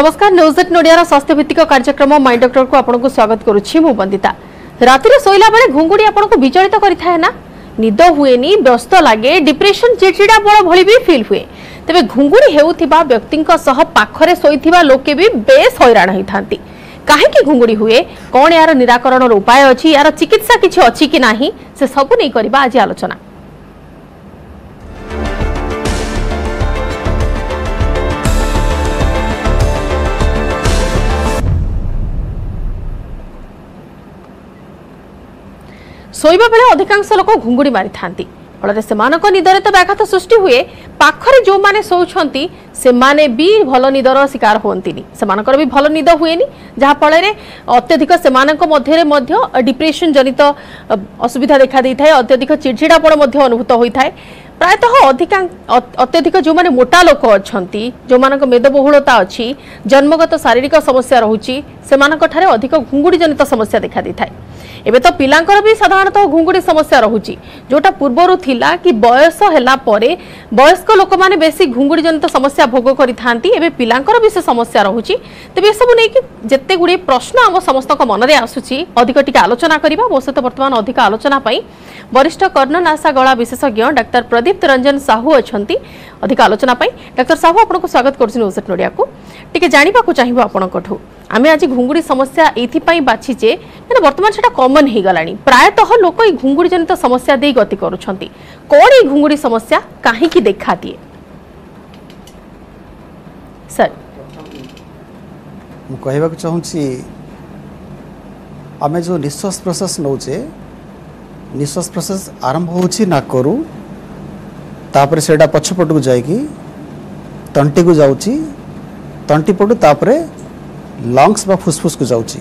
नमस्कार news at नोडियार स्वास्थ्य भित्तिक कार्यक्रम माइंड डॉक्टर को आपनको स्वागत करुछि मु वंदिता। राति रे सोइला बेले घुंगुडी आपनको विचलित करिथाय ना, निद हुएनी, व्यस्त लागे, डिप्रेशन चिड़चिड़ा बळ भली भी फील हुए। तबे घुंगुडी हेउथिबा व्यक्तिंका सह पाखरे सोइथिबा लोके भी बेस हैरान होइथांती। काहे कि घुंगुडी हुए, कोन यार निराकरण उपाय अछि, यार चिकित्सा किछि अछि कि नाही, से सबु नै करबा आज आलोचना। सोइबा बेले अधिकांश लोक घुंगुडी मारी थांती, फल से निदर तो व्याघात सृष्टि हुए। पाखरे जो माने सोचंती से माने भी भल निदर शिकार होंतिनी, सेमानकर भी भल निद हुएनी, जहाँ फल अत्यधिक सेमानक मध्यरे मध्य डिप्रेशन जनित असुविधा देखा दी थाए, अत्यधिक चिड़चिड़ापण मध्य अनुभूत होइथाए। प्रायतः अत्यधिक जो माने मोटा लोक अछंती, जो मानक मेदबहुलता अछि, जन्मगत शारीरिक समस्या रहुछि, सेमानक ठारे अधिक घुंगुडी जनित समस्या देखा दी थाए। एबे तो पिलांकर भी साधारणतः घुंगुडी समस्या रहुछि, जोटा पूर्वरु थिला कि बयस होला परे वयस्क लोक माने बेसी घुंगुडी जनित समस्या भोग करिथांती, एबे पिलांकर भी से समस्या रहुछि। तबे सब नै कि जत्ते गुडी प्रश्न हम समस्तक मनरे आसुछि, अधिक टिका आलोचना करिबा। मो सहित वर्तमान अधिक आलोचना पई वरिष्ठ कर्णनासा गळा विशेषज्ञ डाक्टर प्रदीप्त रंजन साहू अछंती। अधिक आलोचना पई डाक्टर साहू आपनको स्वागत करछि न्यूज एट नोडिया को। टिके जानिबा को चाहिबो आपनको ठो आमे आज घुंगुडी समस्या एथि पई बाछि जे माने वर्तमान सेटा कॉमन हे गलाणी, प्रायतः लोक ई घुंगुडी जनित समस्या देई गति करूछंती। कोन ई घुंगुडी समस्या काहे की देखा दिए सर मु कहबा को चाहुछि, आमे जो निश्वास प्रश्वास नउछे, निश्वास प्रश्वास आरंभ होछि ना करू तापर से पछपट को जाकि तंटी को जाऊँगी, तंटी पटु तापर लंग्स बा फुसफुस को जाऊँगी।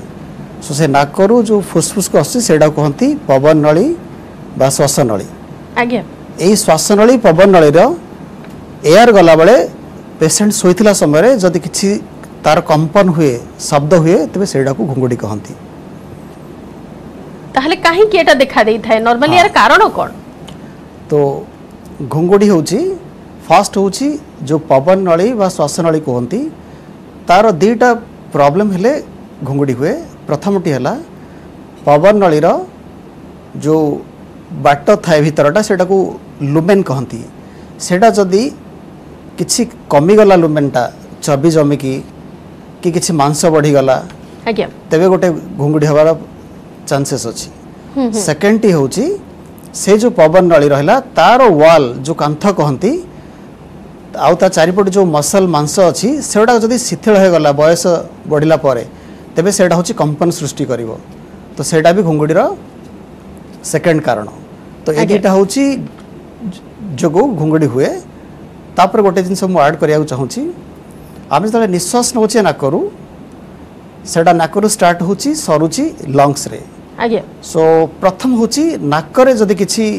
सो से नाक रू जो फुसफुस को आसी से कहती पवन नली बा श्वास नली। आज्ञा यही श्वास नली पवन नलीर एयर गला बेले पेसेंट शोला समय जदि किसी तार कंपन हुए शब्द हुए तेज से घुंगुडी कहती। ताहले काहे कि एटा देखा दे थाए नॉर्मली, यार कारण कौन? तो घुंगुडी होची फास्ट होची जो पवन नली व श्वास नली कहती, तार दीटा प्रॉब्लम हेले घुंगुडी हुए। प्रथमटी है पवन नलीर जो बाट थाए भीतरटा सेटा को लुमेन कहती, सेटा जदि किछि कमीगला लुमेनटा चबी जमिकी कि किछि मांस बढ़ीगला तेबे गोटे घुंगुडी हबार चांसेस अछि। सेकेंडटी होची से जो पवन नली रहा तार वाल जो कांथ कहती आता चारिपट जो मसल मांस अच्छी से जदि शिथिल हो गला बयस बढ़ला तेबे से कंपन सृष्टि कर, तो सेटा भी घुंगुडीर सेकेंड कारण। तो ये दुटा हूँ जो घुंगुडी हुए। तापर गोटे जिनस आड करा चाहूँगी, आम जो निश्वास नौचे नाकू से नाकू स्टार्ट हो सरुची लंग्स रे। सो प्रथम हूँ नाक जदि किसी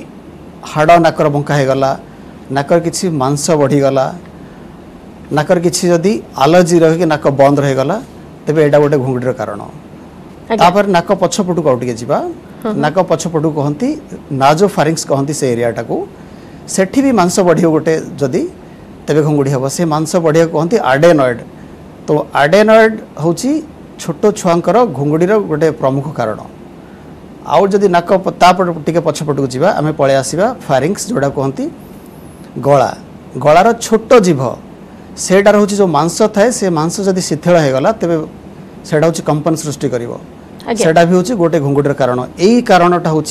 हाड़ नाकर बंका गला, नाकर किसी मांस बढ़ीगला, नाकर किसी जदि आलर्जी रही नाक बंद रहीगला तेज एटा गोटे घुंगुडीर कारण। तापर नाक पछपटू को आउटे जावा, नाक पछपटू कहती नाजो फारिंग्स कहती से एरियाटा को, सेठी भी मांस बढ़ी गोटे जदि तेज घुंगुडी हे। से मांस बढ़ी कहती आडेनॉइड। तो आडेनॉइड हूँ छोट छुआर घुंगुडीर गोटे प्रमुख कारण। आउट जदि नाक टे पछपट को जीवा आम पलि आसवा फारिंग्स जोड़ा कहती गला, गलार छोट जीभ सेटार हूँ जो मांस थाए, से मांस जदि शिथिल होगा तेरे से कंपन सृष्टि कर, सेटा भी हूँ गोटे घुंगुडीर कारण। यही कारणटा हूँ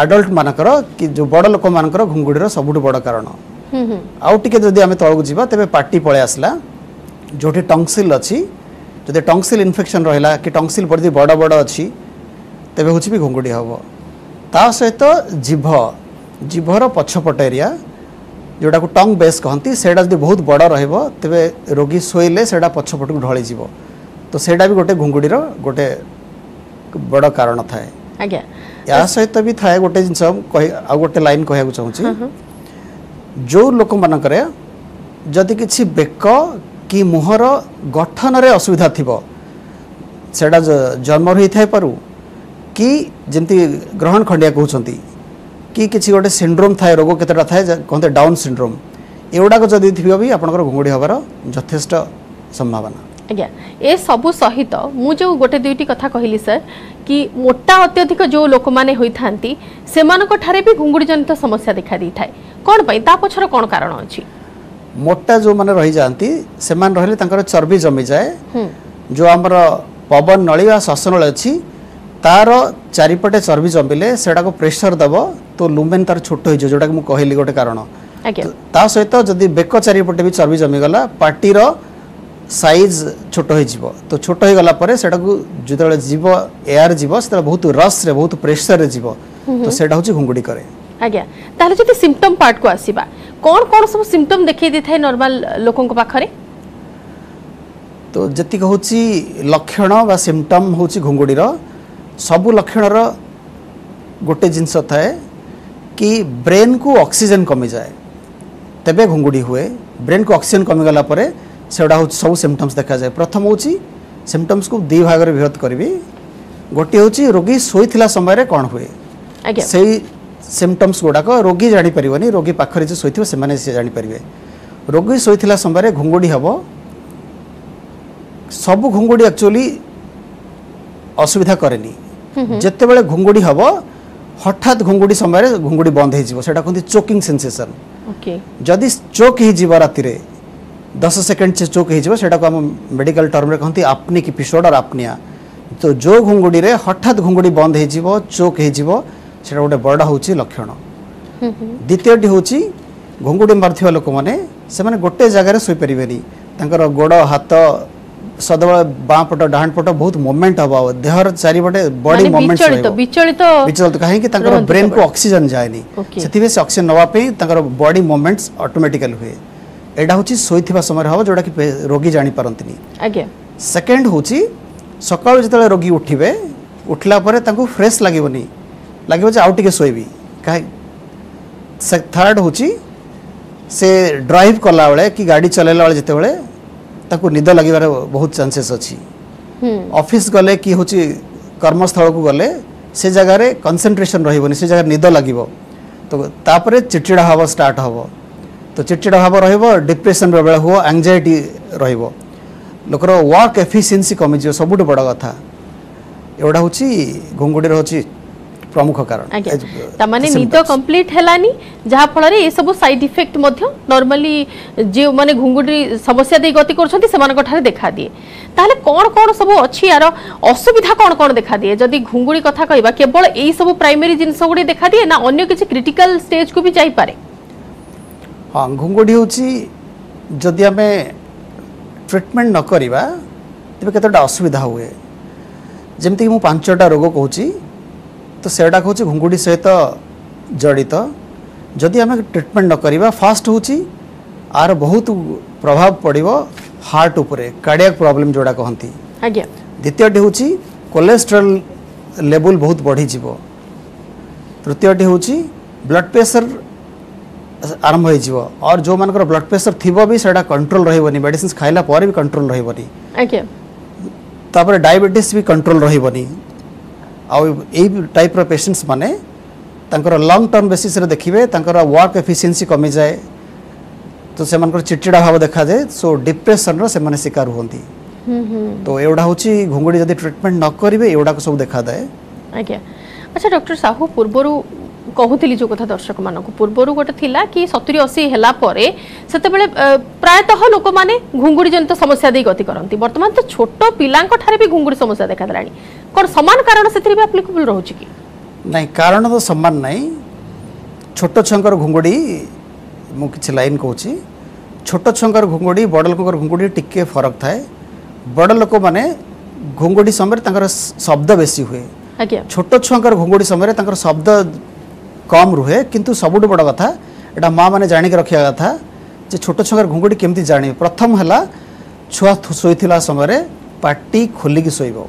आडल्ट मानकर कि जो बड़ लोक मान घुंगुडीर सबुठ बड़ कारण। आउटे जदि आम तौक जावा तेज पार्टी पलि आसला जो टंगसिल अच्छी, जदि टंगसिल इनफेक्शन रहा कि टंगसिल पर बड़ बड़ अच्छी तेबे हूँ भी घुंगुडी हे। ता सहित जीभ, जीभर पछपट एरिया जोटा को टंग बेस कहती, सेटा जब बहुत बड़ रे रोगी शोले से पछपट को ढली जीव, तो सेटा भी गोटे घुंगुडीर गोटे बड़ कारण थाए। आज्ञा या सहित भी थाए गोटे जिनस आ गोटे लाइन कहवाक चाहूँगी, जो लोक मानक जदि किसी बेक कि मुहर गठन रे असुविधा थी से जन्म रही थाई पारू कि जमती ग्रहण खंडिया कहते कि किसी गोटे सिंड्रोम थाए रोग केतटा थाए कहते डाउन सिंड्रोम, एगुड़ाक जदि थी भी आपंकर घुंगुडी हबार यथेष्ट संभावना अज्ञा ए सबू सहित मु जो गोटे दुईटी कथा कहली सर कि मोटा अत्यधिक जो लोक माने होई थांती सेमानक ठारे भी घुंगुड़ी जनित समस्या देखा दी थाए कोन पई ता पछर कोन कारण अछि। मोटा जो माने रही जानती सेमान रहले तंकर चर्बी जमी जाए जो हमर पवन नळी वा श्वसन नळी अछि तार चारिपटे चर्बी जमिले सेडा को प्रेशर दबो तो लुमेन तार छोट होई जोटा मु कहली गोटे कारण अज्ञा ता सहित जदी बेक चारिपटे भी चर्बी जमी गला पाटी रो साइज छोट हो तो छोट हो गला परे सेटा को जो जीव एयर जीव से बहुत रस रे बहुत प्रेशर रे जीव तो सेटा होची घुंगुडी करे आज्ञा। ताले जति सिम्पटम पार्ट को आसीबा कोन कोन सब सिम्पटम देखि दे थाय नॉर्मल लोकन को पाखरे तो जति होची लक्षण बा सिम्पटम होची घुंगुडी रो सब लक्षण रो गोटे जिंस थाय कि ब्रेन को ऑक्सीजन कमी जाए तबे घुंगुडी हुए। ब्रेन को ऑक्सीजन कमी गला परे सेटा हूँ सब सिम्पटम्स देखा जाए। प्रथम हूँ सिम्पटम्स को दी भाग विभक्त करी गोटे हूँ रोगी शोईला समय कौन हुए से सिम्पटम्स गुड़ाक रोगी जापर रोगी पाखे जो शोई से जापर रोगी शोईला समय घुंगुड़ी हम सब घुंगुड़ी एक्चुअली असुविधा कैनि जितेबाला घुंगुड़ी हम हठात घुंगुड़ी समय घुंगुड़ी बंद होटा कहते चोकिंग सेनसेसन जदि चोक हो राति 10 सेकेंड से चोक हो मेडिकल टर्म रे कहते आपनिक एपिसोड और आपनिया तो जो घुंगुड़ी रे हठात घुंगुड़ी बंद हो चोक हो गोटे बड़ा हूँ लक्षण। द्वितीयटी हूँ घुंगुड़ी मार्थिवा लोक मैंने गोटे जगार शोपरें गोड़ हाथ सदा बाँ पट डाण पट बहुत मूवमेंट हम देहर चारिपटे बॉडी मूवमेंट विचलित कहीं ब्रेन को ऑक्सीजन जाए से ऑक्सीजन नापी बॉडी मूवमेंट्स ऑटोमेटिकली हुए एडा होची सोईथिबा समय हम जोटा कि रोगी जानी परंतनी आज्ञा। सेकेंड होची सकाळ जतले रोगी उठिबे उठला परे तांको फ्रेश लागिबोनी लागिबो जे आउ टिके सोईबी काहे। थर्ड होची से ड्राइव कला बेले कि गाड़ी चलेला बेले जते बेले तांको निद लागिबार बहुत चांसेस अछि। ऑफिस गले कि होची कर्मस्थल को गले से जगह रे कंसंट्रेशन रहिबोनी से जगह निद लागिबो तो तापरे चिड़चिड़ा हवा स्टार्ट हबो तो चिड़चिड़ा भाव रिप्रेसन बेले हूँ आंगजाइटी रोकर वर्क एफिशिएंसी कमी जाए सबुठ बड़ कथा एवडा हूँ घुंगुड़ी रोची प्रमुख कारण। निद कंप्लीट हेलानी जहाँ फल ये सब साइड इफेक्ट नॉर्मली जो माने घुंगुड़ी समस्या दे गति कर देखा दिए ताले कौन कौन सब अच्छी यार असुविधा कौन कौन देखा दिए जदि घुंगुड़ी कथा कहबा केवल यही सब प्राइमरी जिनस गुड़ी देखा दिए ना अन्य किसी क्रिटिकल स्टेज को भी जाइपे। हाँ घुंगुड़ी हूँ जदि आम ट्रिटमेंट न करिबा तेबे केतटा असुविधा हुए जमती मुझे 5टा रोग कहूँ तो सेटा हूँ घुंगुड़ी सहित जड़ित जदि आम ट्रिटमेंट न करिबा फास्ट हूँ आर बहुत प्रभाव पड़ो हार्ट उपरे कार्डियक प्रॉब्लम जोड़ा कहती आज्ञा। द्वितीयटी हूँ कोलेस्ट्रोल लेवल बहुत बढ़ी जीवो। तृतीयटी हूँ ब्लड प्रेशर आरंभ हो और जो मानकर ब्लड प्रेशर थी भी सेटा कंट्रोल रही मेडिसिन खाइला पर भी कंट्रोल रही तापर डायबिटीज भी कंट्रोल रही टाइप रो पेशेंट्स माने लॉन्ग टर्म बेसिस रे देखिबे वर्क एफिशिएंसी कमी जाए तो से चिड़चिड़ा भाव देखा जाए सो डिप्रेशन रो से शिकार होती तो एवडा हूँ घुंगुड़ी जदि ट्रिटमेंट न करिबे एवडा को सब देखा जाए आज्ञा। अच्छा डॉक्टर साहू पूर्वर कहूली जो कथा दर्शक मान पूर्वर गोटे थिला कि 70-80 हेला परे सेते बेले प्रायतः लोक माने घुंगुड़ी जनित समस्या दे गति करती बर्तमान तो छोट पिलांक ठारे भी घुंगुड़ी समस्या देखा दलानी कोन समान कारण सेतिर भी एप्लीकेबल रहउछि कि नाही कारण तो समान नाही छोट छंकर घुंगुड़ी मु किछ लाइन कहउछि छोट छंकर घुंगुड़ी बड़ लोककर घुंगुड़ी टिके फरक थाए बड़ लोक माने घुंगुड़ी समय तांकर शब्द बेसी हुए आज्ञा। छोट छंकर घुंगुड़ी समय तांकर शब्द कम रुहे किंतु सबुठ बड़ कथा एटा माँ मैंने जाणिक रखा कथा जे छोट छंकर घुंगुड़ी केमती जाणी प्रथम हला छुआ शोईला समय पाटी खोलिकी शोब।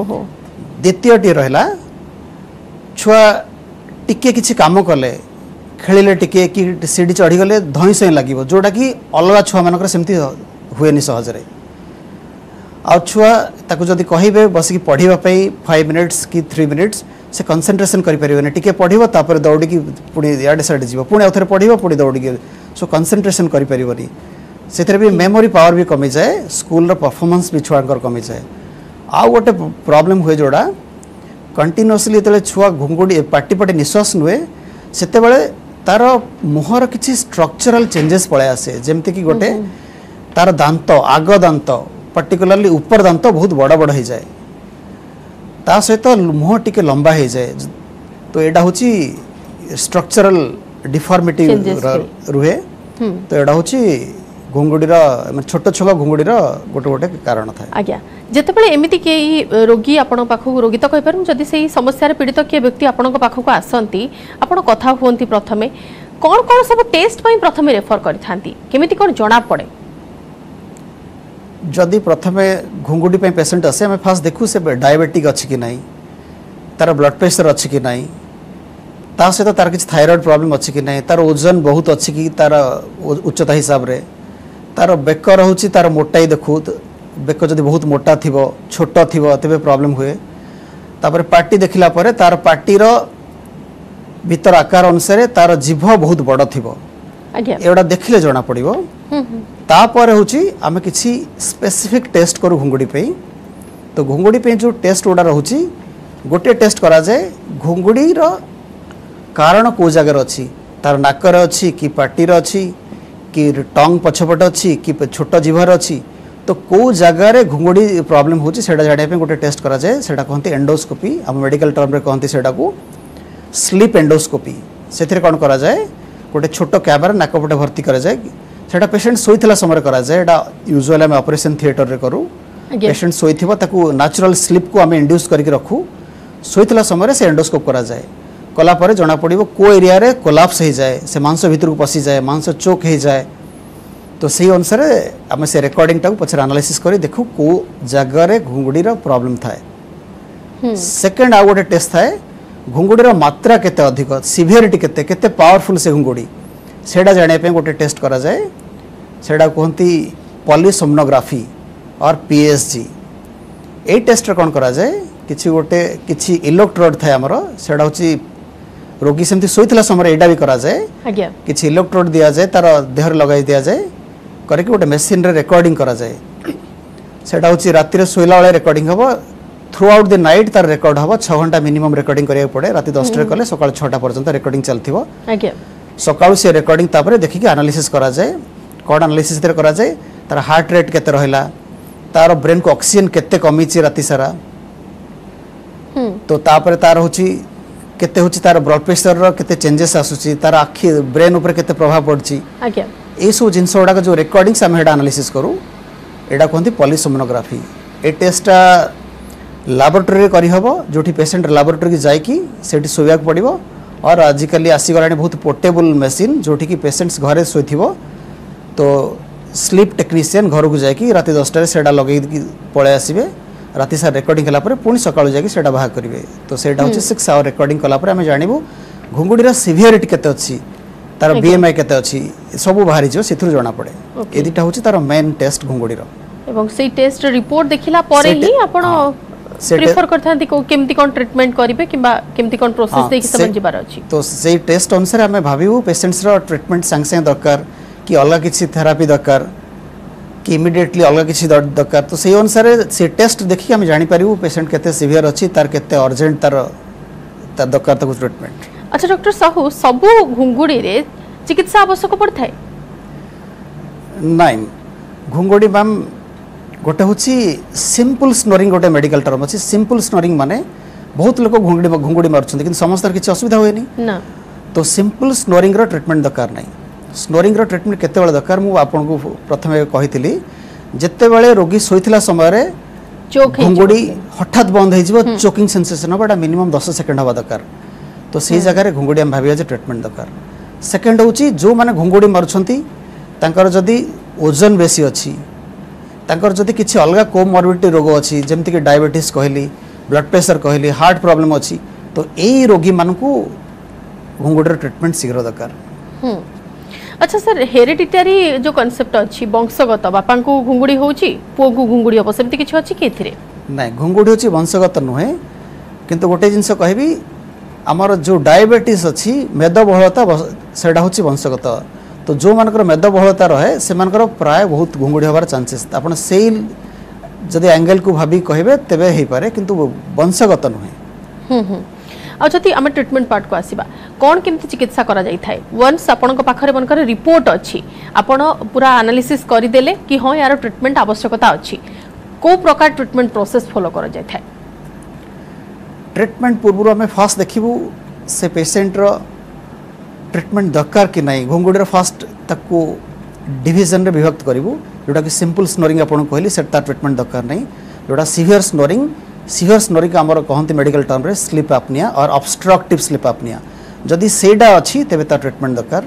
ओहो द्वितीयटी रहा छुआ टिके किछि काम कले खेलिले टिके कि सीढ़ी चढ़ीगले धई सई लागिबो जोटा कि अलगा छुआ मानकर सेमती हुएनि सहजरे आ छुआ ताकू जदि कहिबे बसिक पढ़िबा पई 5 मिनिट्स कि 3 मिनिट्स से कंसंट्रेसन करें टे पढ़व तापर दौड़ी पुणी याडे साडे जीव पुणी आउ थे पढ़व पुणी दौड़ी सो कंसंट्रेसन करें सेथरे भी मेमोरी पावर भी कमी जाए स्कूल रा परफॉर्मेंस भी छुआर कमी जाए। आउ गोटे प्रॉब्लम हुए जोड़ा कंटिन्यूअसली जो छुआ घुंगुड़ी पार्टी पार्टी निश्वास नुए से तार मुहर किसी स्ट्रक्चरल चेंजेस पलै आसे जमती कि गोटे तार दांत आग दांत पर्टिकुलरली ऊपर दांत बहुत बड़ बड़ हो जाए ता सहित मुह टी लंबा हो जाए तो यहाँ हूँ स्ट्रक्चरल डिफॉर्मिटी रुहे तो यहाँ हूँ घुंगुड़ीर मैं छोट छोट घुंगुड़ीर गोटे गोटे कारण था। आज्ञा जितेबाला एमती कई रोगी आपण पाखक रोगी तो कहींपर जदि से समस्या पीड़ित किए व्यक्ति आपण पाखक आसती आपड़ कथा हूँ प्रथमे कौन कौन सब टेस्ट प्रथम रेफर करमी कौन जना पड़े जदि प्रथम घुंगुड़ी पेसेंट आसे आम फास्ट देखू से डायबेटिक अच्छी कि नाई तार ब्लड प्रेसर अच्छी कि नाई ता सहित तार किसी थायरॉइड प्रॉब्लम अच्छी कि नाई तार ओजन बहुत अच्छी कि तार उच्चता हिसाब से तार बेक रोचे तार मोटाई देखू बेक जब बहुत मोटा थी छोट थी तेज प्रॉब्लम हुए तापर पार्टी देखला तार पार्टीर भीतर आकार अनुसार तार जीभ बहुत बड़ थी एगुड़ा देखने जना पड़ो तापर हूँ आम कि स्पेसिफिक टेस्ट करूँ घुंगुड़ी पे तो घुंगुड़ी पे जो टेस्ट गुड़ा रोचे गोटे टेस्ट कराए घुंगुड़ीर कारण कौ जगार अच्छी तार नाकर अच्छी कि पार्टीर अच्छी कि टंग पछपट अच्छी कि छोट जीवर अच्छी तो कौ जगार घुंगुड़ी प्रॉब्लम होची सेटा जानिया गोटे टेस्ट कराए से कहते एंडोस्कोपी आम मेडिकल टर्म रे कहते स्लीप एंडोस्कोपी से कौन कराए गोटे छोट कैमेरा नाकपटे भर्ती कराए सेटा पेशेंट शोईला समय कराए यूजुअल आम ऑपरेशन थिएटर रे करूँ पेशेंट शोईव नेचुरल स्लीप को आम इंड्यूस करके रखू शोईला समय से एंडोस्कोप कराए कलापर जना पड़ को एरिया रे कोलाप्स हो जाए से मांस भीतर को पसी जाए मांस चोक हो जाए तो से अनुसार आम से रिकॉर्डिंग टाक पछर एनालिसिस कर देखू को जगार घुंगुड़ी प्रॉब्लम थाए। सेकेंड आउ गोटे टेस्ट थाए घुंगुड़ी मात्रा केते अधिक सीवियरिटी केते पावरफुल से घुंगुड़ी सेटा जानिया गोटे टेस्ट कराए से कहती पॉलीसोमनोग्राफी और पीएसजी ए टेस्ट कौन कराए किसी गोटे किसी इलेक्ट्रोड थाए आमर से रोगी सेमती शोईला समय यहाँ भी कराए किसी इलेक्ट्रोड दि जाए तार देहर लगे दि जाए करके गोटे मेसीन रे रिकॉर्डिंग कराए सेटा हूँ रातिर शोईला बेले रिकॉर्डिंग हम थ्रू आउट द नाइट तार रेकर्ड हम 6 घंटा मिनिमम रिकॉर्डिंग करा पड़े रात 10 कले सका 6टा पर्यंत रिकॉर्डिंग चलती सका से रिकॉर्डिंग देखिक एनालिसिस कराए कौन एनालिसिस कराए तार हार्ट रेट केते रहिला तार ब्रेन को ऑक्सीजन केते कमी राति सारा तो तापर तार हूँ केते होची तार ब्लड प्रेशर रो केते चेंजेस आसुची तार आखि ब्रेन ऊपर केते प्रभाव पड़ची ए सब जिनस गुड़ा जो रिकॉर्डिंग्स आम हेडा एनालिसिस करूँ एडा कहते पॉलीसोमनोग्राफी ए टेस्टा लैबोरेटरी करहब जो पेशेंट लैबोरेटरी जाकि सेठी सोया पड़ो और आजिकल आसीगला बहुत पोर्टेबल मेसीन जोटी कि पेशेंट्स घरे शोथ तो स्लीप टेक्निशियन घर को जाकि रात 10टे से लगे पलै आसबे राति सारा रिकॉर्डिंग कलापर पुणी सका जाटा बाहर करेंगे तो सेटा हूँ 6 आवर रिकॉर्डिंग कलापर आम जानू घुंगुड़ी सीवियरिटी केते अच्छी तार बीएमआई केते अच्छी सब बाहरी से जना पड़े ये दुटा हूँ तार मेन टेस्ट घुंगुड़ी से टेस्ट रिपोर्ट देखला परे ही आपण प्रेफर करथांती को केमती कोन ट्रीटमेंट करिवे किबा केमती कोन प्रोसेस देखि समझ बार अछि तो से टेस्ट अनुसार आम भाबीबू पेशेंट्स रो ट्रीटमेंट संग संग दरकार कि अलग किसी थेरापी दरकार कि इमिडिएटली अलग किसी दरकार तो से अनुसार से टेस्ट देखिक आम जापरू पेसेंट केते सीवियर अच्छी तार केते अर्जेंट तार तार दरकार तक ट्रीटमेंट। अच्छा डॉक्टर साहू सबू घुंगुड़ी रे चिकित्सा आवश्यक पड़ता है नाइन घुंगुड़ी मैम गोटे हूँ सिंपल स्नोरिंग गोटे मेडिकल टर्म अच्छी सिंपल स्नोरिंग माने बहुत लोग घुंगुड़ी मार्चन कि समस्त किसी असुविधा हुए तो सिंपल स्नोरिंग ट्रीटमेंट दरकार नहीं स्नोरिंग ट्रीटमेंट केते बेला दरकार मु आपन को प्रथम कही जिते बेले रोगी सोईला समय घुंगुड़ी हठात बंद हो चोकिंग सेंसेशन हम मिनिमम 10 सेकेंड हवा दरकार तो से जगह घुंगुड़ी आम भाव ट्रीटमेंट दरकार। सेकेंड हूँ जो मैंने घुंगुड़ी मार्चर जदि ओजन बेसी अच्छी जदि किसी अलग कोमॉर्बिडिटी रोग अच्छी जमीक डायबिटीज कहली ब्लड प्रेसर कहली हार्ट प्रॉब्लम अच्छी तो यही रोगी मानू घुंगुड़ी ट्रीटमेंट शीघ्र दरकार। अच्छा सर हेरिडिटरी जो कॉन्सेप्ट अच्छी वंशगत बापा को घुंगुड़ी होची पुओ को घुंगुड़ी हम सेमती किछ अछि कि एथिरे नै घुंगुड़ी होची वंशगत नुहे किंतु गोटे जिंस कहबी आमर जो डायबिटीज अच्छी मेदबहुलता सेडा होची वंशगत तो जो मानकर मेद बहुलता रहे से मानकर प्राय बहुत घुंगुड़ी होबार चांसेस आपन सेई जदि एंगल को भाबी कहबे तबे हे पारे किंतु वंशगत नहे। आ जति हम ट्रीटमेंट पार्ट को आसीबा कोन केमति चिकित्सा करा जाई थाए वंस आपन को पाखरे बनकर रिपोर्ट अछि आपन पूरा एनालिसिस करि देले कि हां यार ट्रीटमेंट आवश्यकता अछि को प्रकार ट्रीटमेंट प्रोसेस फॉलो करा जाई थाए। ट्रीटमेंट पूर्व हमें फास्ट देखिबू से पेशेंट रो ट्रीटमेंट दरकार कि नहीं घुंगुड़ी फास्ट ताको डिविजन रे विभक्त करिवु जोटा कि सिंपल स्नोरिंग आपण कहली सेटा ट्रीटमेंट दरकार नहीं जोटा सीवियर स्नोरिंग आमर कहते मेडिकल टर्म रे स्लीप एपनिया और ऑब्स्ट्रक्टिव स्लीप एपनिया जदि सेडा अछि तबे ता ट्रीटमेंट दरकार।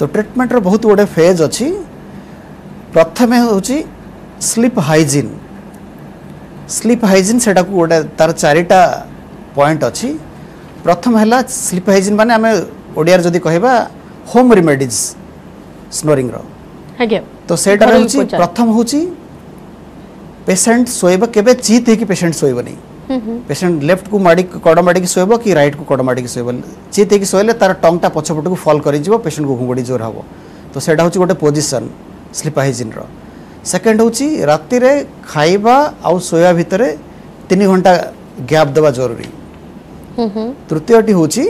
तो ट्रीटमेंट रो बहुत बडे फेज अछि प्रथम होछि स्लीप हाइजीन सेटा को तार चारिटा पॉइंट अछि प्रथम हैला स्लीप हाइजीन माने हमें ओडियार जदि कहबा होम रेमेडीज स्नोरिंग रो आगे तो सेटा होछि प्रथम होछि पेशेंट सोइबा केबे चीत है कि पेशेंट सोइबा नहीं पेशेंट लेफ्ट को माडी कोडमाडी की सोइबा कि राइट को कोडमाडी की सोइबा चीत है कि सोइले तार टंगटा पछपट को फॉल करि जीवो पेशेंट को घुंगडी जोर हबो तो सेटा होछि गोटे पोजीशन स्लीप हाइजीन रो। सेकंड होछि राती रे खाइबा आ सोया भितरे 3 घंटा गैप देबा जरूरी। तृतीयटी होछि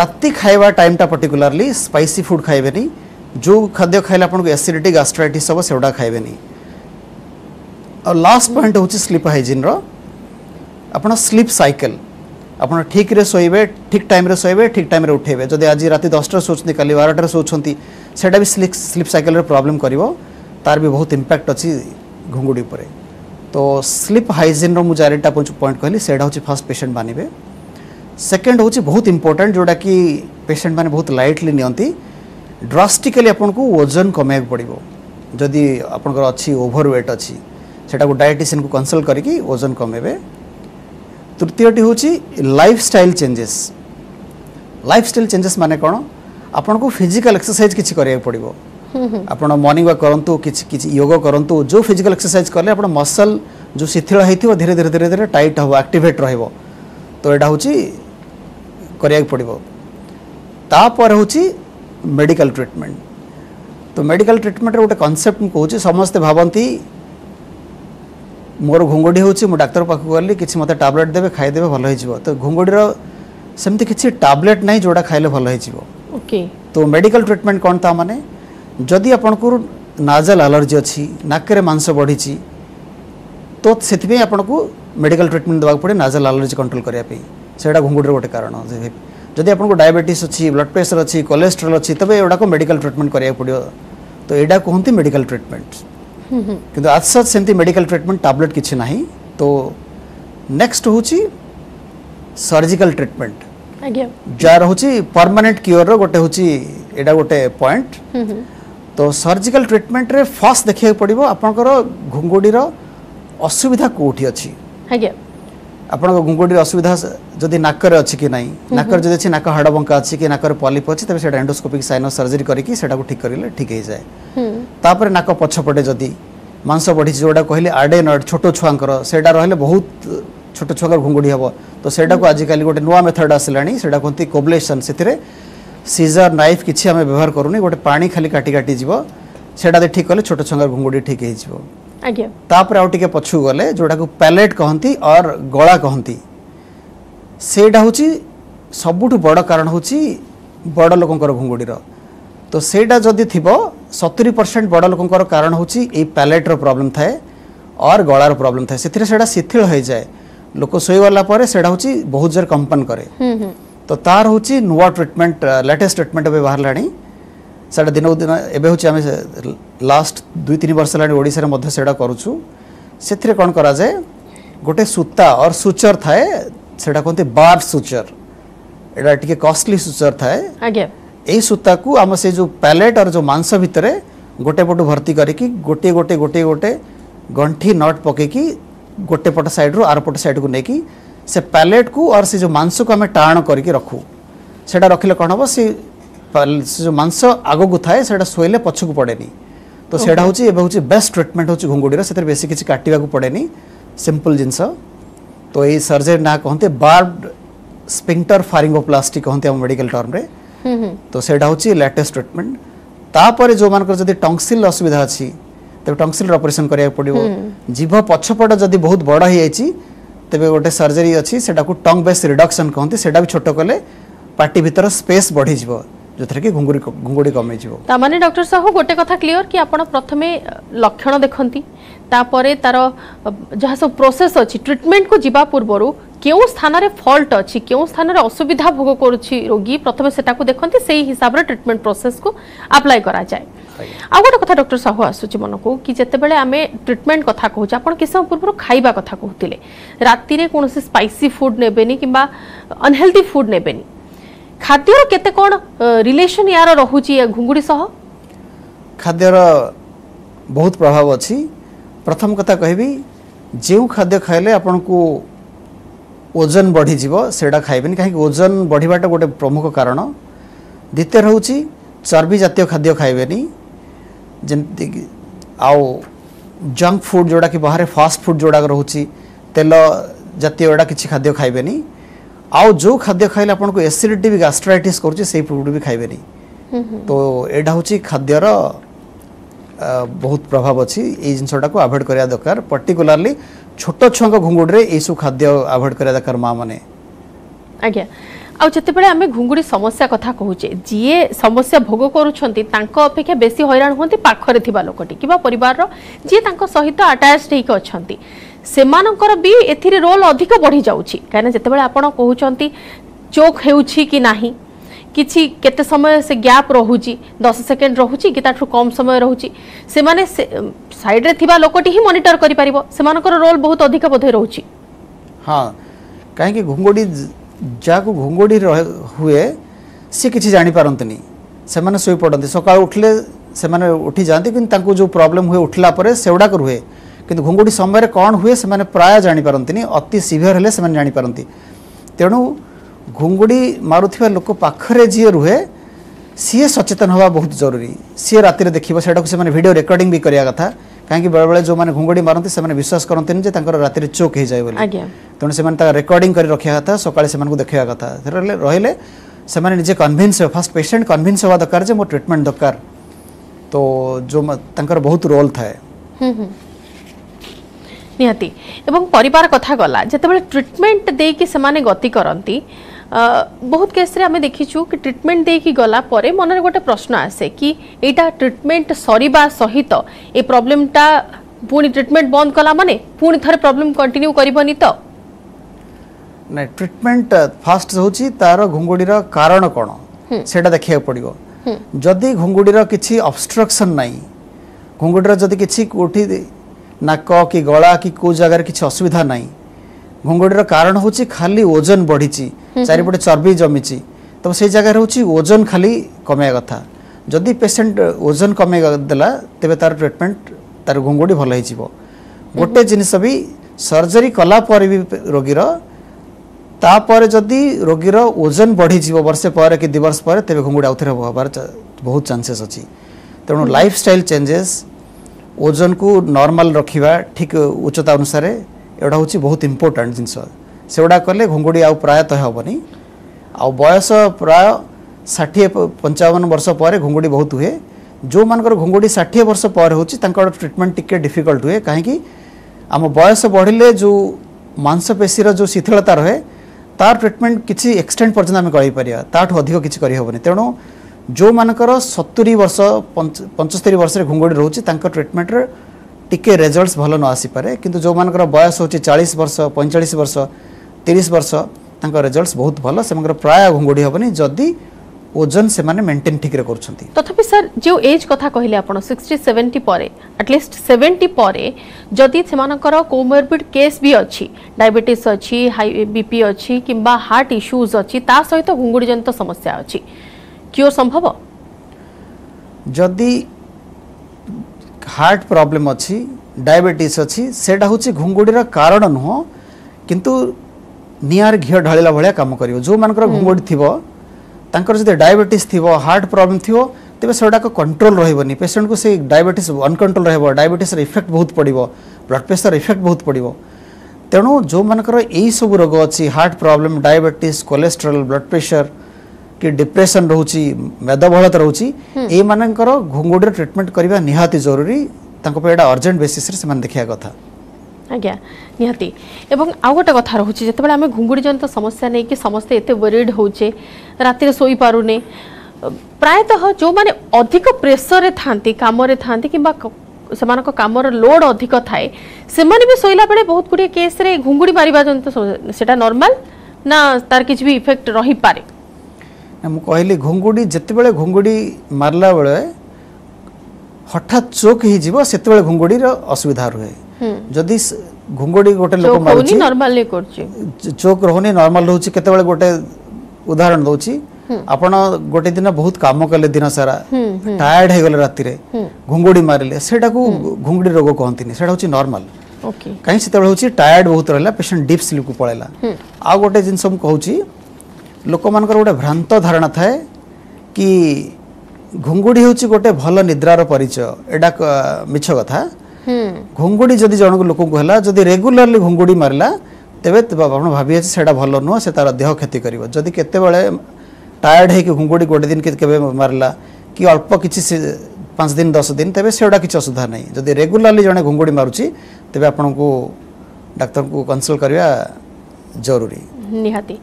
राती खाइबा टाइम टा पर्टिकुलरली स्पाइसी फूड खाइबेनी जो खाद्य खाइले आपन को एसिडिटी गैस्ट्राइटिस सब सेडा खाइबेनी। और लास्ट पॉइंट होछि स्लीप हाइजीन रो आपन स्लीप साइकिल आपन ठीक रे सोइबे ठीक टाइम रे सोइबे ठीक टाइम रे उठेबे जदि आज राती 10 टा सोचनी काली 12 टा सोचंती सेडा भी स्लीप साइकिल रे प्रॉब्लम करिवो तार भी बहुत इंपैक्ट अछि घुंगुडी ऊपर। तो स्लीप हाइजीन रो मु जारेटा पॉइंट कहली सेडा होछि फर्स्ट पेशेंट मानिबे। सेकेंड होछि बहुत इंपोर्टेंट जोटा कि पेशेंट माने बहुत लाइटली नियंती ड्रास्टिकली आपन को वजन कमे पड़िबो जदि आपन को अछि ओवरवेट अछि सेटा को डायटिशियन को कंसल्ट करके वजन कमेबे। तृतीयटी होछि लाइफस्टाइल चेंजेस माने कोन आपन को फिजिकल एक्सरसाइज किछि करिया पड़िबो आपन मॉर्निंग वॉक करंतु किछि योग करंतु जो फिजिकल एक्सरसाइज करले आपन मसल जो शिथिल हेतिबो धीरे धीरे धीरे धीरे टाइट होबो एक्टिवेट रहइबो तो एटा होछि करियाक पड़िबो। तापर होछि मेडिकल ट्रीटमेंट तो मेडिकल ट्रीटमेंट रे गोटे कांसेप्ट मु कहूछि समस्त भाबंती मोर घुंगुडी होछि मु डाक्टर पाखु गली किछि मते टैबलेट देबे खाइ देबे भलो होई जिवो तो घुंगुडी रो सेमति किछि टैबलेट नै जोडा खाइले भलो होई जिवो ओके। तो मेडिकल ट्रीटमेंट कोन ता माने जदि आपन को नाजल एलर्जी अछि नाक रे मांस बढ़िछि तो सेति पे आपन को मेडिकल ट्रीटमेंट देवाक पड़े नाजल एलर्जी कंट्रोल करिया पे सेटा घुंगुडी रो गोटे कारण जदि आपन को डायबिटीज अछि ब्लड प्रेशर अछि कोलेस्ट्रॉल अछि तबे एडा को मेडिकल ट्रीटमेंट करिया पड़ियो तो एडा कोहंती मेडिकल ट्रीटमेंट किंतु आज सच सेंती मेडिकल ट्रीटमेंट टैबलेट किछि नाही। तो नेक्स्ट होछि सर्जिकल ट्रीटमेंट आगे जार होछि परमानेंट क्योर रो गोटे होछि एडा गोटे पॉइंट। तो सर्जिकल ट्रीटमेंट रे फर्स्ट देखिया पड़िबो आपनकर घुंगुडी रो असुविधा कोठी अछि आगे आपण घुंगुडी असुविधा जदि नाकर अछि कि नाही नाकर जदि अछि नाक हाड बंका अछि कि नाकर पॉलिप अछि तबे सेटा एंडोस्कोपिक साइनस सर्जरी करके सेटा को ठीक करिले ठीक हे जाय। तापर नाक पछपटे जदि मांस बढी जोडा कहले आडेनॉइड छोटो छुआंकर सेटा रहले बहुत छोटो छुआंकर घुंगुडी हबो तो सेटा को आजकल गोटे नुवा मेथड आसलानी सेटा कोंती कोब्लेशन सेतिरे सीजर नाइफ किछि हमें व्यवहार करूनी गोटे पानी खाली काटी काटी जीवो सेटा दे ठीक करले छोटो छुआंकर घुंगुडी ठीक हे जीवो आगे। तापर आउ टिके पछु गले जोडा को पैलेट कहंती और गळा कहंती सेटा होछि सबुठु बड़ कारण होछि बड़ लोकंकर घुंगुडी रो तो सेटा जदि थिबो 70% बड़ लोकंकर कारण होछि ए पैलेट रो प्रॉब्लम थाए और गळार प्रॉब्लम थाए सेथिरे सेटा शिथिल होय जाय लोक सोई वाला पारे सेटा होछि बहुत जर कंपन करे तो तार होछि नुवा ट्रीटमेंट लेटेस्ट ट्रीटमेंट अबे बाहर लाणी सेटा दिन दिन एबे होछि आमे लास्ट 2-3 वर्ष लाणी ओडिसा रे मध्ये सेटा करूछु सेथिरे कोन करा जाय गोटे सूता और सुचर थाए सेटा कोनते बार्ब सुचर एटा टिके कॉस्टली सुचर थाए आगे ए सूता को आम से जो पैलेट और जो मांस भितर गोटे पटु भर्ती करके गोटे गोटे गोटे गोटे गंठी नट पकईकी गोटे पट साइड रु आर पट साइड को लेकिन से पैलेट को और से जो मांस को आम टाण करके रखू सेटा रखिले कौन हम से जो मांस आग को थाए से शोले पछक पड़ेनि तो सेटा हूँ बेस्ट ट्रिटमेंट हूँ घुंगुडी से बेसी किसी काटा पड़ेनि सिंपल जिनस। तो ये सर्जरी ना कहते बार्ब्ड स्पिंक्टर फारिंगोप्लास्टी कहते मेडिकल टर्म रे तो सेटा होची लेटेस्ट ट्रीटमेंट। तापर जो मानकर जदी टंसिल असुविधा अछि तबे टंसिल ऑपरेशन करिया पडिवो। जीभ पछपट जदी बहुत बड़ होय अछि तबे गोटे सर्जरी अछि सेटा को टंग बेस रिडक्शन कहंती। सेटा भी छोटो कले पार्टी भीतर स्पेस बढ़ी जिवो जोथरे कि घुंगुरी घुंगुडी कमे जिवो। ता माने डॉक्टर साहू गोटे कथा क्लियर कि आपण प्रथमे लक्षण देखंती तापर तार जहा सब प्रोसेस अछि ट्रीटमेंट को जीवा पूर्वरु क्यों स्थान रे फॉल्ट अछि क्यों स्थान रे असुविधा भोग करुछि रोगी प्रथमे सेटा को देखंती सेही हिसाब रे ट्रीटमेंट प्रोसेस को अप्लाई करा जाय। आ गोटे कथा डॉक्टर साहू आसुछि मन को कि जते बेले आमे ट्रीटमेंट कथा कहू आपण किसम पूर्वरु खाइबा कथा कहूतिले राती रे कोनोसी स्पाइसी फूड नेबेनी किबा अनहेल्दी फूड नेबेनी खाद्यर केते कोन रिलेशन यार रहुछि घुंगुडी सह खाद्यर बहुत प्रभाव अछि। प्रथम कथा कहबी जेउ खाद्य खाइले आपन को ओजन बढ़ी जीवो सेडा खाइबेन काहे ओजन बढ़ीबाटा गोटे प्रमुख कारण। द्वितीय रहउछि चर्बी जातीय खाद्य खाइबेनी जेंति आउ जंक फूड जोडा कि बाहर फास्ट फूड जोडा रहउछि तेल जातीय ओडा किछि खाद्य खाइबेनी। आउ जो खाद्य खाइले आपन को एसिडिटी भी गैस्ट्राइटिस करूछि सेही फूड भी खाइबेनी। तो एडा होछि खाद्यर बहुत प्रभाव अच्छी। ये जिनसटा को अवॉइड करिया दरकार पर्टिकुलरली छोटो छुआ घुंगुड़ी रे एसु खाद्य अवॉइड करिया दरकार माँ माने। आज्ञा आ जतेबेले आमे घुंगुड़ी समस्या कथा कहूचे जिए समस्या भोग करूछंती तांको अपेक्षा बेसी हैरान होंती पाखरे थिबा लोकटी किबा परिवार रो जिए तांको सहित अटैच ठीक अछंती सेमानकर भी एथिरे रोल अधिक बढ़ी जाउची काना जतेबेले आपण कहूछंती चोक हेउची कि नाही किछि केते समय से गैप रहुची 10 सेकेंड रहुची कि ताठु कम समय रहुची से माने साइड रे थिबा लोकटी ही मॉनिटर करि परिबो सेमानकर रोल बहुत अधिक बधे रहुची। हां काहे कि घुंगुड़ी जा को घुंगुड़ी हुए से किछि जानि पारंतनी से माने सोई पडंती सकाळ उठले से माने उठी जानती किन तांको जो प्रॉब्लम हुए उठला परे सेवडा कर हुए किंतु घुंगुड़ी समय रे कोन हुए से माने प्राय जानि पारंतनी अति सीवियर हेले से माने जानि पारंती। तेनु घुंगुड़ी मारुथिबा लोक पाखरे जी रुहे सी सचेतन हवा बहुत जरूरी। सी राति रे देखिबो सेटा को से माने वीडियो रिकॉर्डिंग भी करिया कथा काहे कि बेले बेले जो माने घुंगुड़ी मारंती से माने विश्वास करंतनी जे तांकर राति रे चोक हे जाय बोली। आज्ञा तने से माने ता रिकॉर्डिंग करि रखिया कथा सकाळे से माने को देखिया कथा रहले से माने निजे कन्विंस फर्स्ट पेशेंट कन्विंस हवा दरकार जे मो ट्रीटमेंट दरकार। तो जो तांकर बहुत रोल थाए निहाती एवं परिवार कथा गला जतेबेले ट्रीटमेंट दे कि से माने गति करंती बहुत केस रे हमें देखिचु कि ट्रीटमेंट दे कि गला परे मन रे गोटे प्रश्न आसे कि एटा ट्रीटमेंट सरीबा सहित ए प्रॉब्लमटा पुनी ट्रीटमेंट बंद कला माने पुनी थरे प्रॉब्लम कंटिन्यू करबनी तो ना ट्रीटमेंट फास्ट होची तार घुंगुडी रा कारण कोन सेटा देखिया पड़िबो। जदी घुंगुडी रा किछि ऑब्स्ट्रक्शन नाही घुंगुडी रा जदी किछि कोठी नाक कि गला कि को जगह रे किछि असुविधा नाही घुंगुड़ी कारण होची खाली ओजन बढ़ी चारिपटे चर्बी जमीची तब से जगह होची ओजन खाली कमे कथा। जदि पेशेंट ओजन कमे देला तेबे तार ट्रीटमेंट तार घुंगुड़ी भल होई जीवो। गोटे जिनिस भी सर्जरी कला पर भी रोगीर तापर जदि रोगीर ओजन बढ़ी जीवो वर्षे पर कि 2 वर्ष पर तेबे घुंगुड़ी आउथरे होबार बहुत चांसेस अछि। तेणु लाइफस्टाइल चेंजेस ओजन को नॉर्मल रखिबा ठीक उच्चता अनुसार एडा होची बहुत इंपोर्टेंट जिनस सेवडा करले घुंगुड़ी आउ प्रायतः होबनी। आ बयस प्राय 60-55 वर्ष पर घुंगुड़ी बहुत हुए जो मानकर घुंगुड़ी 60 वर्ष पर होची तांकर ट्रीटमेंट टिके डिफिकल्ट हुए काहे कि हम बयस बढ़िले जो मांसपेशी रा जो शिथिलता रहे तार ट्रीटमेंट किछि एक्सटेंड पर्यंत हम कहि परिया ताठो अधिक किछि करि होबनी। तेणु जो मानकर 70 वर्ष 75 वर्ष रे घुंगुड़ी रहउची तांकर ट्रीटमेंट रे टिके रिजल्ट्स भल न आसी पारे किंतु जो मानकर बयस होची 40 वर्ष 45 वर्ष 30 वर्ष तांकर रिजल्ट्स बहुत भल सेमंकर प्राय घुंगुड़ी होबनी जदी ओजन से माने मेंटेन ठीक रे करछंती। तथापि सर जो एज कथा कहिले आपण 60 70 पारे एटलीस्ट 70 पारे जदी सेमानकर कोमोर्बिड केस भी अछि डायबिटीज अछि हाई बीपी अछि किबा हार्ट इश्यूज अछि ता सहित घुंगुड़ी जनित समस्या अछि क्यों संभव जदी हार्ट प्रॉब्लम अच्छी डायबिटीज अच्छी सेटा हूँ घुंगुड़ी कारण नुह किंतु नियार घी ढाला भाया कम कर जो मान घुंगुड़ी थोड़ा जो डायबिटीज थी हार्ट प्रॉब्लम थी तेज से कंट्रोल रही पेसेंट को से डायबिटीज अनकंट्रोल रहा डायबिटीज इफेक्ट बहुत पड़ो ब्लड प्रेसर इफेक्ट बहुत पड़ो। तेणु जो मान सब रोग अच्छी heart problem diabetes cholesterol blood pressure कि डिप्रेशन रोची मेदबहलता रोची ए मानकर घुंगुड़ी ट्रीटमेंट करबा निहाती जरूरी तांको पे एटा अर्जेंट बेसिस रे समान देखिया कथा आज्ञा निहाती एवं आ गोटे कथा रोची जते बेले हमें घुंगुड़ी जनित समस्या नै कि समस्ते एते वरीड होचे रात्रि सोई पारुने प्रायतः जो माने अधिक प्रेशर रे थांती काम रे थांती किबा समानक कामर लोड अधिक थाए सेमाने भी सोइला बेले बहुत गुडी केस रे घुंगुड़ी मारिबा जनित सेटा नॉर्मल ना तार किछ भी इफेक्ट रही पारे मु कहली घुंगुड़ी जते बेले घुंगुड़ी मारला बेले हठात चोक हि जीव सेते बेले घुंगुड़ी रो असुविधा रहे जदी घुंगुड़ी गोटे लोक मारुची चोक नॉर्मल करची चोक रहने नॉर्मल रहउची केते बेले गोटे उदाहरण दउची आपण गोटे दिन बहुत काम कले दिन सारा टायर्ड हे गेले राती रे घुंगुड़ी मारले सेटा को घुंगुड़ी रोग कहंतिनी सेटा होची नॉर्मल ओके काई सेते बेले होची टायर्ड बहुत रहला पेशेंट डीप स्लीप को पळेला आ गोटे जिंस हम कहउची लोक मान गोटे भ्रांत धारणा थाए कि घुंगुड़ी हूँ गोटे भल निद्रार परिचय एटा मिछ कथा घुंगुड़ी जदि जन लोक जदि रेगुलरली घुंगुड़ी मारला तेबे आपन भाबिए से भल नुह से तार देह क्षति करिवो जदि केतेबेले टायर्ड है कि घुंगुड़ी गोटे दिन के मारला कि अल्प किछि 5 दिन 10 दिन तेबे सेडा किछि असुविधा नहीं जदि रेगुलरली जने घुंगुड़ी मारुछि तेबे आपनकु डाक्टर को कंसल्ट करबा जरूरी निहाती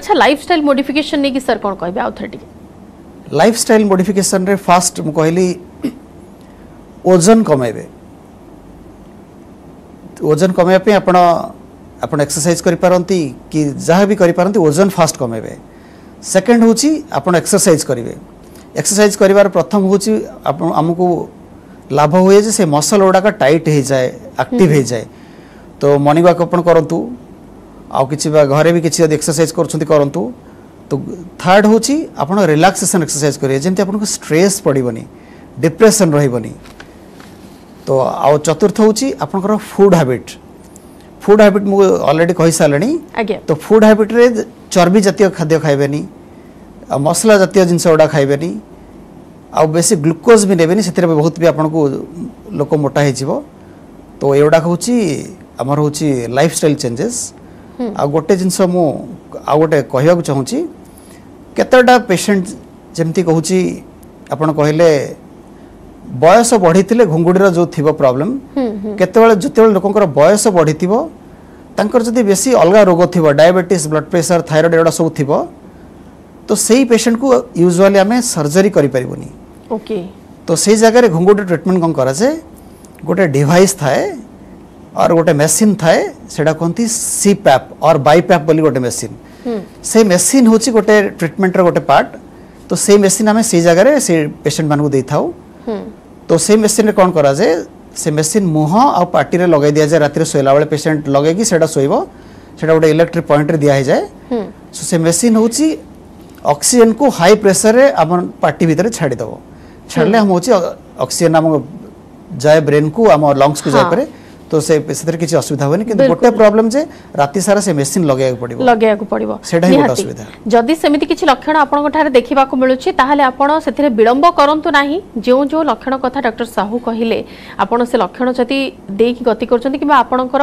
अच्छा लाइफस्टाइल मॉडिफिकेशन ने कि सर कौन कहबे आउथर टिके लाइफस्टाइल मॉडिफिकेशन रे फास्ट मु कहली ओजन कमेबे पे आपण आपण एक्सरसाइज करि पारंती कि जहा भी करि पारंती ओजन फास्ट कमेबे सेकंड होची आपण एक्सरसाइज करिवे एक्सरसाइज करिवार प्रथम होची आपण हमकु लाभ होए जे से मसल ओडा का टाइट हे जाए एक्टिव हे जाए तो मॉर्निंग वॉक आपण करंतु आ कि घरे भी किसी एक्सरसाइज करूँ तो थर्ड हूँ आप रिलैक्सेशन एक्सरसाइज करेंगे जमी आपको स्ट्रेस पड़ोनी डिप्रेशन रही तो आ चतुर्थ हूँ आपंकर फूड हैबिट मुझे ऑलरेडी कही सारे तो फूड हैबिट रे चर्बी जातीय खाद्य खाइबेनी मसला जातीय जिनस गुड़ा खाइबेनी आ बेसी ग्लुकोज भी नेबेनी से बहुत भी आपको लोक मोटा हो तो ये गुड़ाक हूँ आमर हूँ लाइफस्टाइल चेंजेस आ गोटे जिनस मु आ गोटे कहवाक चाहूँगी केतटा पेसेंट जमती कहूँ आप कहले बयस बढ़ी घुंगुड़ी जो थी प्रॉब्लम केत लोक बयस बढ़ी जदि बेसी अलग रोग थी डायबिटीज ब्लड प्रेशर थायराइड एगुड़ा सब थी तो सही पेसेंट को यूजुअली आम सर्जरी करें तो सही जगह घुंगुड़ी ट्रिटमेंट कौन कराए गोटे डिवाइस थाए और गोटे मेसीन थाए सेटा कहती सीपैप और बाईपैप बोली गोटे मेसीन से मेसीन हूँ गोटे ट्रिटमेंट रो गोटे पार्ट तो से मेसीन आम से जगह से पेसेंट मानू दे था तो से मेसीन रे कौन करा जाए से मेसीन मुह आ पार्टी रे लगे दि जाए रातिर सोइला बेले पेसेंट लगे कि सेटा सोइबो सेटा गोटे इलेक्ट्रिक पॉइंट रे दिया जाए सो से मेसीन हूँ ऑक्सीजन को हाई प्रेसर रे आम पार्टी भितर छाड़ी दबो छाड़ले हम हूँ ऑक्सीजन आम जाए ब्रेन को आम लंग्स को जाए तो से किसी असुविधा होनी कि गोटे प्रॉब्लम जे राती सारा से मेसीन लगेया को पड़िबो सेटा ही गोटे असुविधा जदी सेमिति किछि लक्षण आपन कोठारे देखिबा को मिलुछि ताहाले आपन सेथिरे विलंब करंतु नाही जो जो लक्षण कथा डॉक्टर साहू कहिले आपन से लक्षण जति देई कि गति करछन्ति किबा आपनकर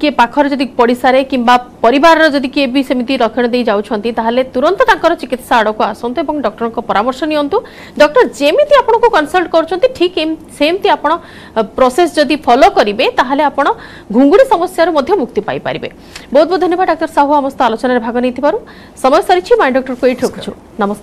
के पाखर जति पडिसारे किबा परिवार रे जति के भी सेमिति लक्षण देई जाउछन्ति ताहाले तुरंत ताकर चिकित्सा आडको आसंतु एवं डॉक्टर को परामर्श नियंतु डॉक्टर जेमिति आपन को कंसल्ट करछन्ति ठीक सेमति आपन प्रोसेस जति फॉलो ताहले आपण घुंगुड़ी समस्या मुक्ति पाई पारिबे बहुत बहुत धन्यवाद डॉक्टर साहू आम आलोचन भाग नहीं समय सारी माइंड डॉक्टर को नमस्कार।